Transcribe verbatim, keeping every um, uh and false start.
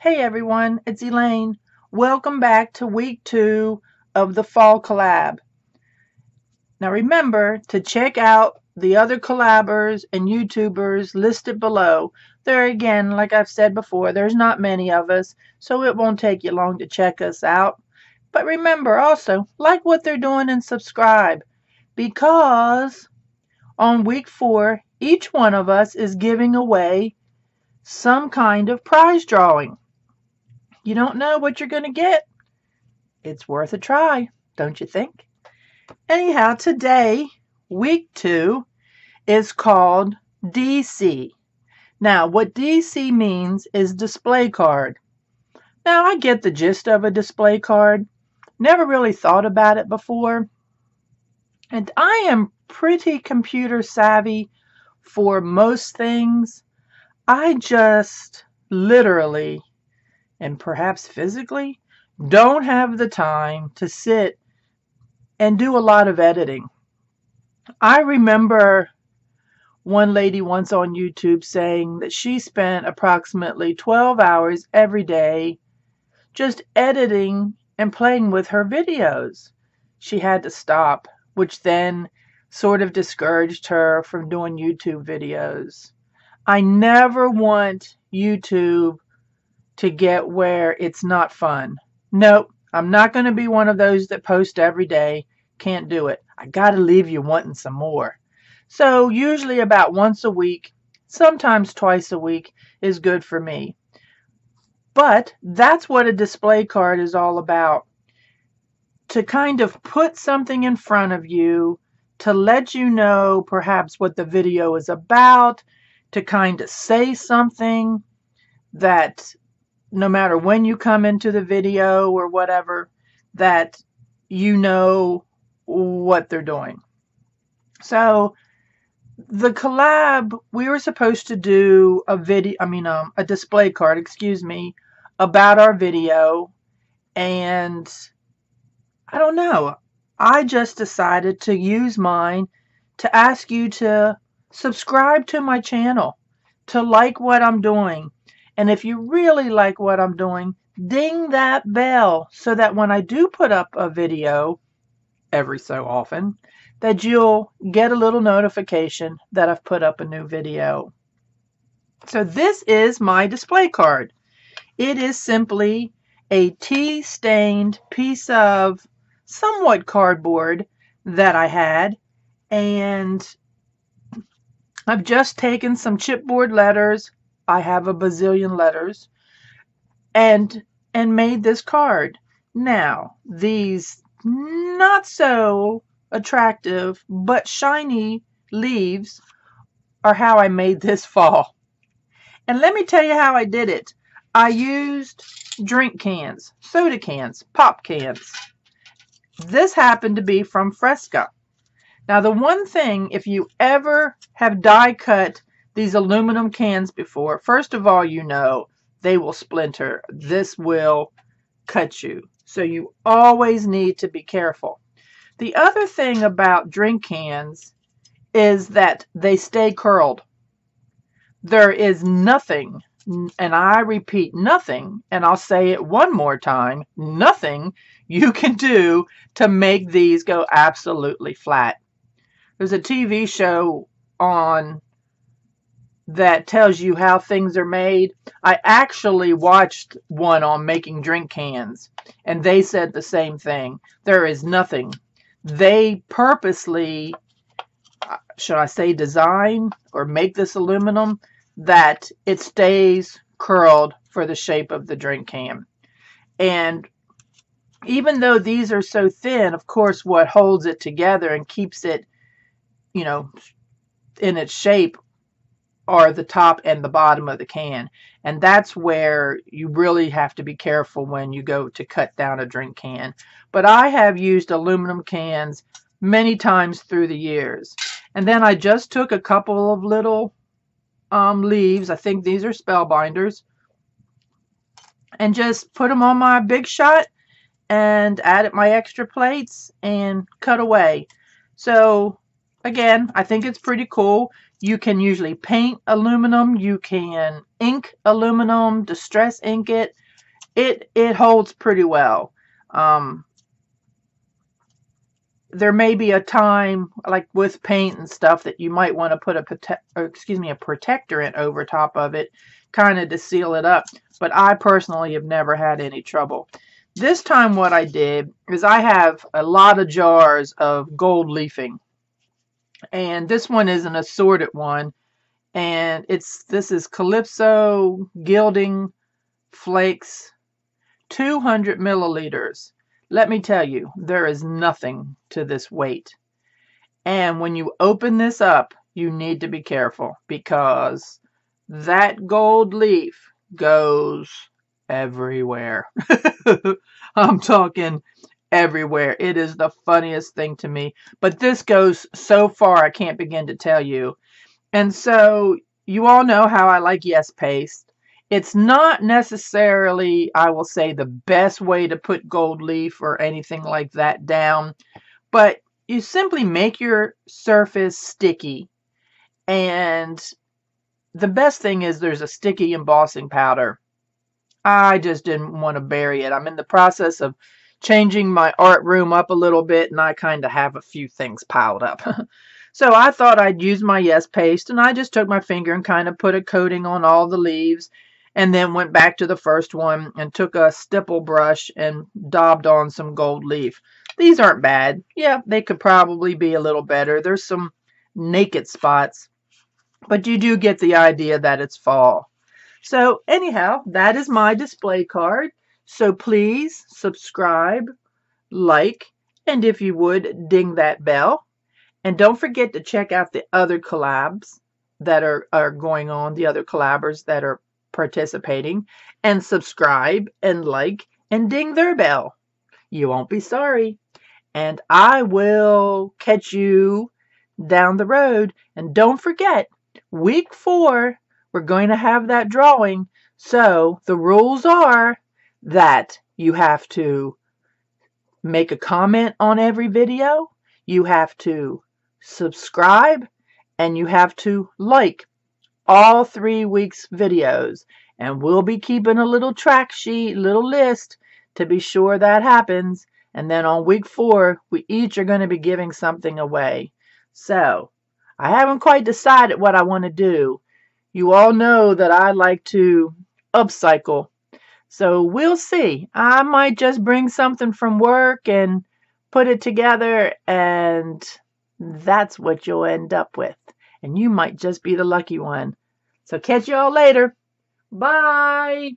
Hey everyone, it's Elaine. Welcome back to week two of the Fall Collab. Now remember to check out the other collabers and YouTubers listed below. There again, like I've said before, there's not many of us, so it won't take you long to check us out. But remember also, like what they're doing and subscribe, because on week four, each one of us is giving away some kind of prize drawing. You don't know what you're going to get. It's worth a try, don't you think? Anyhow, today, week two, is called D C. Now, what D C means is display card. Now, I get the gist of a display card. Never really thought about it before. And I am pretty computer savvy for most things. I just literally and perhaps physically don't have the time to sit and do a lot of editing. I remember one lady once on YouTube saying that she spent approximately twelve hours every day just editing and playing with her videos. She had to stop, which then sort of discouraged her from doing YouTube videos. I never want YouTube to get where it's not fun. Nope, I'm not going to be one of those that post every day. Can't do it. I got to leave you wanting some more. So usually about once a week, sometimes twice a week is good for me. But that's what a display card is all about. To kind of put something in front of you, to let you know perhaps what the video is about, to kind of say something that no matter when you come into the video or whatever, that you know what they're doing. So the collab, we were supposed to do a video, I mean, um, a display card, excuse me, about our video. And I don't know, I just decided to use mine to ask you to subscribe to my channel, to like what I'm doing. And if you really like what I'm doing, ding that bell so that when I do put up a video every so often, that you'll get a little notification that I've put up a new video. So this is my display card. It is simply a tea-stained piece of somewhat cardboard that I had, and I've just taken some chipboard letters, I have a bazillion letters, and and made this card. Now, these not so attractive but shiny leaves are how I made this fall. And let me tell you how I did it. I used drink cans, soda cans, pop cans. This happened to be from Fresca. Now, the one thing, if you ever have die cut these aluminum cans before, first of all, you know, they will splinter. This will cut you. So you always need to be careful. The other thing about drink cans is that they stay curled. There is nothing, and I repeat nothing, and I'll say it one more time, nothing you can do to make these go absolutely flat. There's a T V show on that tells you how things are made. I actually watched one on making drink cans, and they said the same thing. There is nothing. They purposely, should I say design or make this aluminum, that it stays curled for the shape of the drink can. And even though these are so thin, of course, what holds it together and keeps it, you know, in its shape are the top and the bottom of the can. And that's where you really have to be careful when you go to cut down a drink can. But I have used aluminum cans many times through the years. And then I just took a couple of little um, leaves, I think these are Spellbinders, and just put them on my Big Shot and added my extra plates and cut away. So again, I think it's pretty cool. You can usually paint aluminum, you can ink aluminum, distress ink it. It, it holds pretty well. Um, there may be a time, like with paint and stuff, that you might want to put a protect, or excuse me, a protectorant over top of it, kind of to seal it up. But I personally have never had any trouble. This time what I did is I have a lot of jars of gold leafing. And this one is an assorted one. And it's this is Calypso Gilding Flakes, two hundred milliliters. Let me tell you, there is nothing to this weight. And when you open this up, you need to be careful, because that gold leaf goes everywhere. I'm talking everywhere. It is the funniest thing to me. But this goes so far, I can't begin to tell you. And so you all know how I like Yes Paste. It's not necessarily, I will say, the best way to put gold leaf or anything like that down, but you simply make your surface sticky. And the best thing is there's a sticky embossing powder. I just didn't want to bury it. I'm in the process of changing my art room up a little bit, and I kind of have a few things piled up. So I thought I'd use my Yes Paste, and I just took my finger and kind of put a coating on all the leaves. And then went back to the first one and took a stipple brush and daubed on some gold leaf. These aren't bad. Yeah, they could probably be a little better. There's some naked spots. But you do get the idea that it's fall. So anyhow, that is my display card. So please subscribe, like, and if you would, ding that bell. And don't forget to check out the other collabs that are, are going on, the other collabers that are participating, and subscribe and like and ding their bell. You won't be sorry. And I will catch you down the road. And don't forget, week four, we're going to have that drawing. So the rules are that you have to make a comment on every video, you have to subscribe, and you have to like all three weeks' videos, and we'll be keeping a little track sheet, little list to be sure that happens. And then on week four, we each are going to be giving something away. So I haven't quite decided what I want to do. You all know that I like to upcycle, so we'll see. I might just bring something from work and put it together, and that's what you'll end up with. And you might just be the lucky one. So catch you all later. Bye.